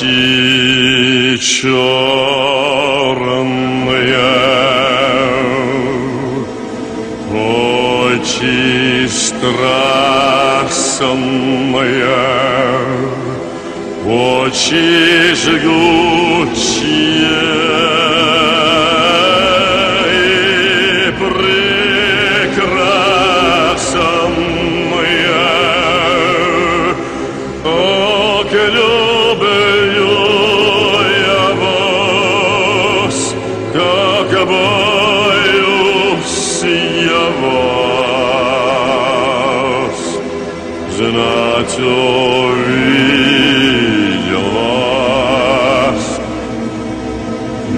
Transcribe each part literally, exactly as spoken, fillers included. ночи черные, очи страстные, очи жгучие и прекрасные, ох, люблю я вас, как боюсь я вас, знать увидеть.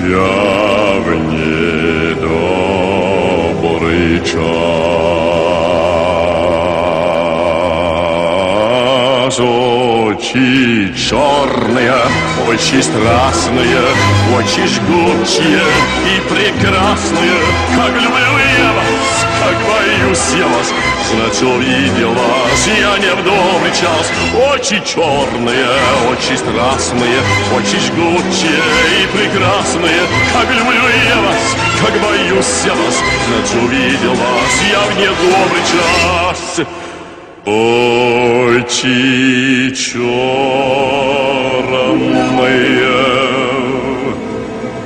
Я в недобрый час. Очи черные, очи страстные, очи жгучие и прекрасные. Как люблю я вас, как боюсь я вас, знать увидел вас я не в добрый час. Очи черные, очи страстные, очи жгучие и прекрасные. Как люблю я вас, как боюсь я вас, знать увидел вас я в недобрый час. Очи черные,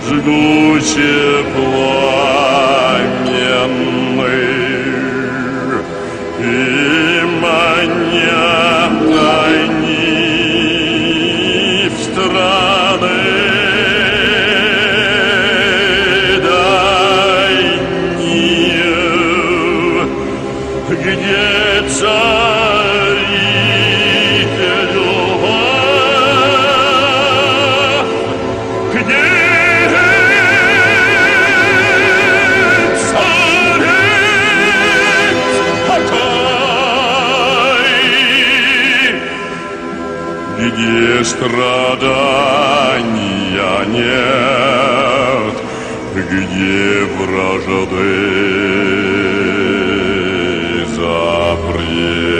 жгучие пламенные, и манят они в страны дальние, где царит где страдания нет, где вражды запрет.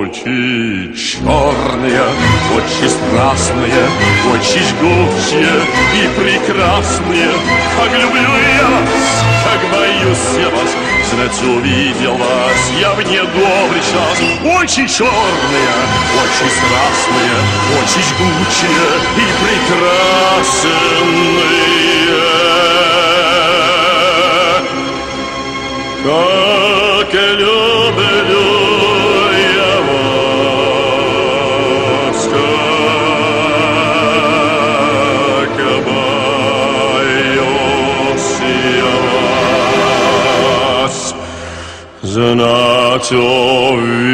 Очи черные, очи страстные, очи жгучие и прекрасные. Как люблю я вас, как боюсь я вас, знать увидел вас я в недобрый час. Очи черные, очи страстные, очи жгучие и прекрасные. Как люблю я вас, как боюсь я вас, знать увидел вас я в недобрый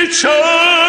час.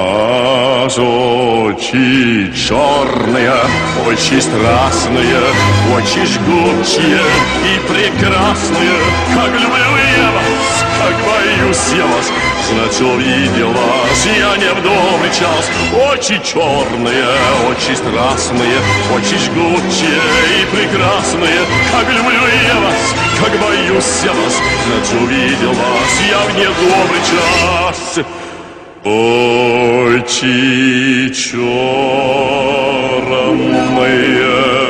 Очи черные, очи страстные, очи жгучие и прекрасные. Как люблю я вас, как боюсь я вас, знать увидел вас я не в добрый час. Очи черные, очи страстные, очи жгучие и прекрасные. Как люблю я вас, как боюсь я вас, знать увидел вас я в недобрый час. Очи черные.